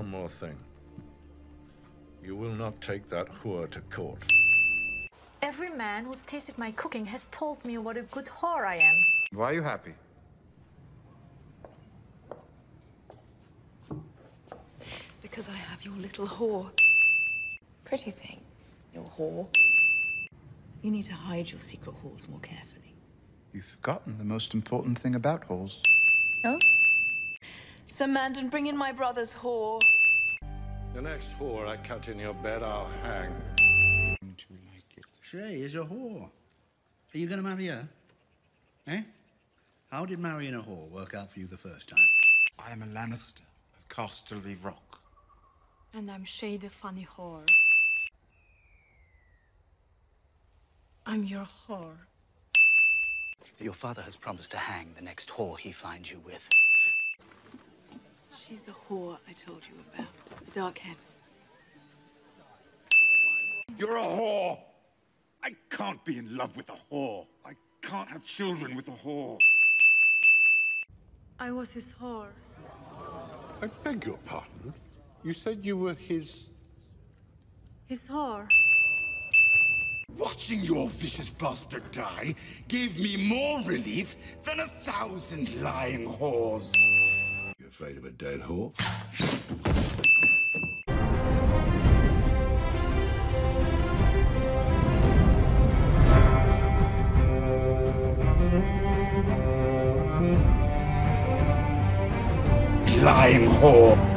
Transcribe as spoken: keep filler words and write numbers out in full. one more thing. You will not take that whore to court. Every man who's tasted my cooking has told me what a good whore I am. Why are you happy? Because I have your little whore. Pretty thing, your whore. You need to hide your secret whores more carefully. You've forgotten the most important thing about whores. Oh? Ser Mandon, bring in my brother's whore. The next whore I cut in your bed, I'll hang. Don't you like it? Shae is a whore. Are you going to marry her? Eh? How did marrying a whore work out for you the first time? I am a Lannister of Casterly Rock. And I'm Shae the funny whore. I'm your whore. Your father has promised to hang the next whore he finds you with. She's the whore I told you about. The dark head. You're a whore! I can't be in love with a whore. I can't have children with a whore. I was his whore. I beg your pardon? You said you were his... His whore. Watching your vicious bastard die gave me more relief than a thousand lying whores. Afraid of a dead whore? Lying whore.